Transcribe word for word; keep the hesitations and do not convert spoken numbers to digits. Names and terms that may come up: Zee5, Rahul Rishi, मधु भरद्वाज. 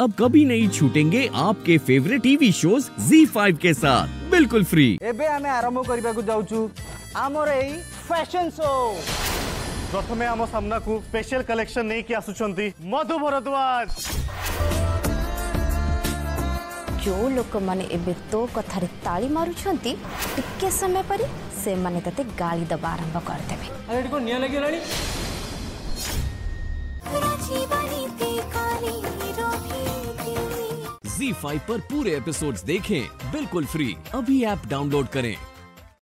अब कभी नहीं छूटेंगे आपके favourite TV shows Zee five के साथ बिल्कुल फ्री। एबे हमें आरंभ करबा को जाउचू हमर एई फैशन शो। प्रथमे हम सामना को स्पेशल कलेक्शन नै कि आसुचंती मधु भरद्वाज। जो लोक माने एबे तो कथारे ताली मारुचंती टिके समय पर से माने तते गाली दबा आरंभ कर देबे। अरे इको निया लगे रानी ज़ी फाइव पर पूरे एपिसोड्स देखें बिल्कुल फ्री। अभी ऐप डाउनलोड करें।